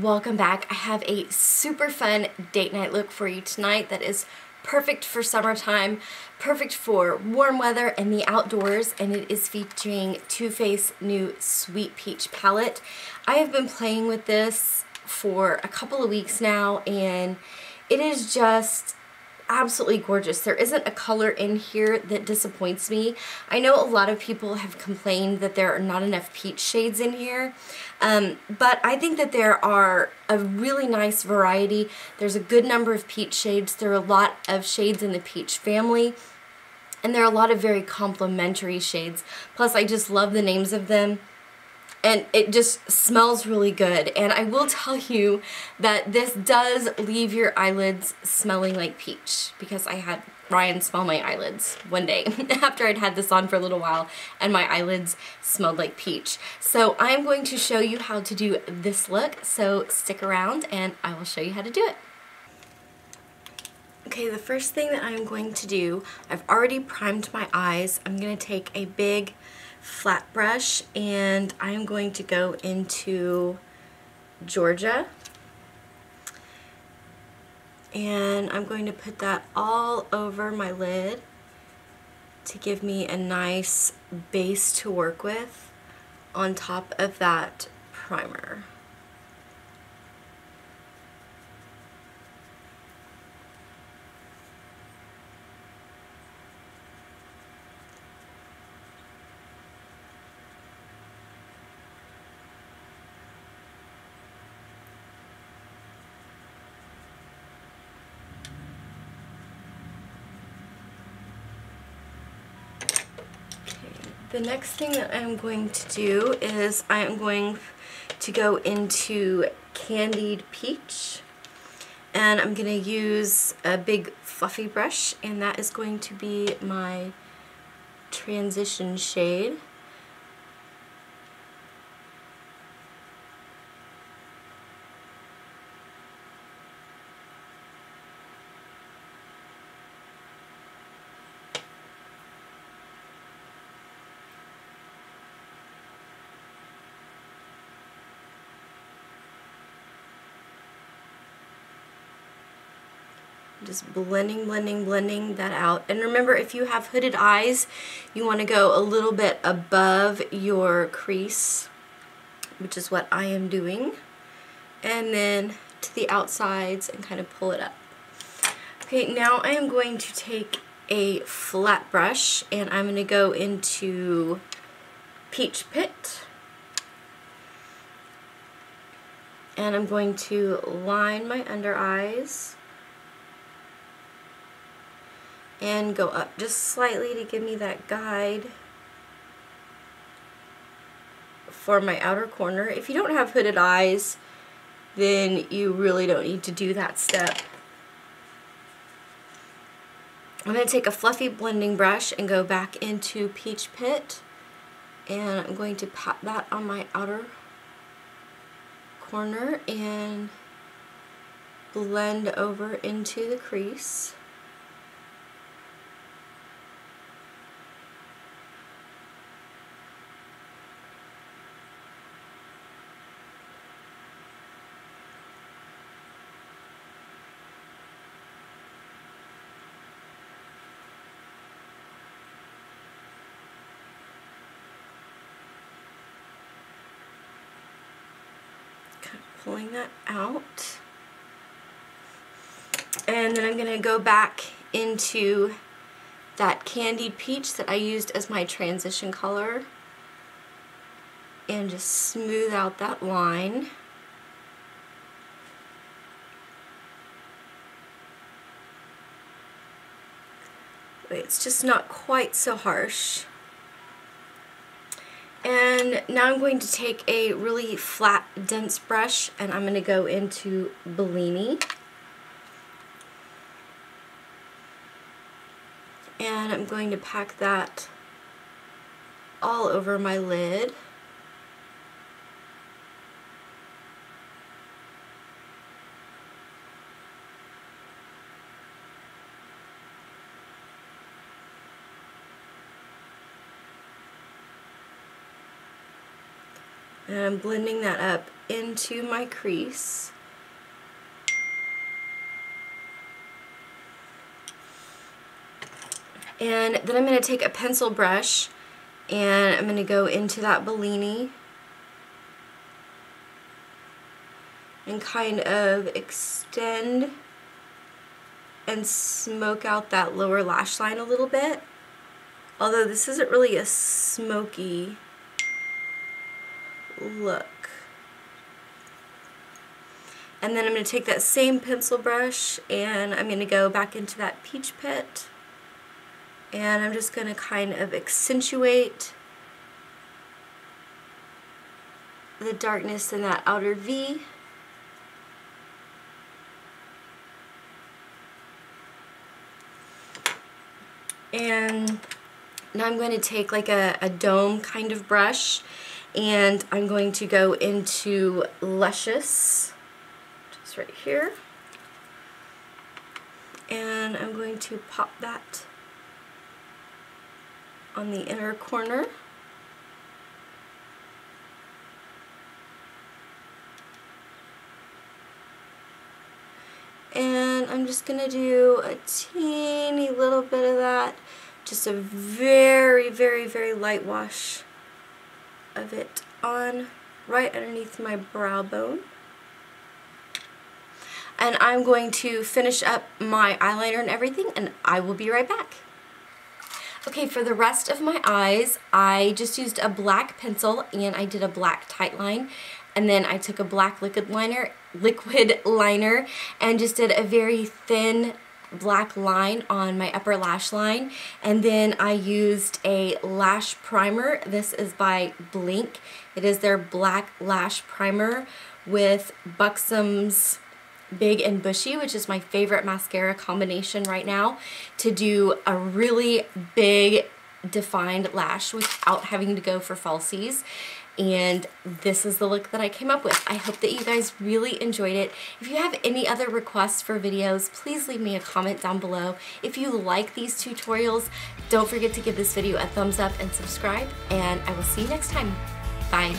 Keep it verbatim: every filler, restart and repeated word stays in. Welcome back. I have a super fun date night look for you tonight that is perfect for summertime, perfect for warm weather and the outdoors, and it is featuring Too Faced new Sweet Peach Palette. I have been playing with this for a couple of weeks now, and it is just absolutely gorgeous. There isn't a color in here that disappoints me. I know a lot of people have complained that there are not enough peach shades in here, um, but I think that there are a really nice variety. There's a good number of peach shades. There are a lot of shades in the peach family, and there are a lot of very complementary shades. Plus, I just love the names of them. And it just smells really good. And I will tell you that this does leave your eyelids smelling like peach, because I had Ryan smell my eyelids one day after I'd had this on for a little while, and my eyelids smelled like peach. So I'm going to show you how to do this look, so stick around and I will show you how to do it. Okay, the first thing that I'm going to do, I've already primed my eyes. I'm going to take a big flat brush and I'm going to go into Georgia, and I'm going to put that all over my lid to give me a nice base to work with on top of that primer. The next thing that I'm going to do is I am going to go into Candied Peach, and I'm going to use a big fluffy brush, and that is going to be my transition shade. Just blending, blending, blending that out. And remember, if you have hooded eyes, you want to go a little bit above your crease, which is what I am doing, and then to the outsides and kind of pull it up. Okay, now I am going to take a flat brush and I'm going to go into Peach Pit, and I'm going to line my under eyes and go up just slightly to give me that guide for my outer corner. If you don't have hooded eyes, then you really don't need to do that step. I'm going to take a fluffy blending brush and go back into Peach Pit, and I'm going to pat that on my outer corner and blend over into the crease. Pulling that out, and then I'm going to go back into that Candied Peach that I used as my transition color and just smooth out that line. It's just not quite so harsh. And now I'm going to take a really flat, dense brush, and I'm going to go into Bellini. And I'm going to pack that all over my lid. And I'm blending that up into my crease. And then I'm going to take a pencil brush and I'm going to go into that Bellini and kind of extend and smoke out that lower lash line a little bit. Although this isn't really a smoky look. And then I'm going to take that same pencil brush and I'm going to go back into that Peach Pit. And I'm just going to kind of accentuate the darkness in that outer V. And now I'm going to take like a, a dome kind of brush and I'm going to go into Luscious, just right here. And I'm going to pop that on the inner corner. And I'm just going to do a teeny little bit of that, just a very, very, very light wash of it on right underneath my brow bone. And I'm going to finish up my eyeliner and everything, and I will be right back. Okay, for the rest of my eyes, I just used a black pencil and I did a black tight line. And then I took a black liquid liner, liquid liner and just did a very thin black line on my upper lash line. And then I used a lash primer. This is by Blink. It is their black lash primer with Buxom's Big and Bushy, which is my favorite mascara combination right now, to do a really big defined lash without having to go for falsies. And this is the look that I came up with. I hope that you guys really enjoyed it. If you have any other requests for videos, please leave me a comment down below. If you like these tutorials, don't forget to give this video a thumbs up and subscribe, and I will see you next time. Bye.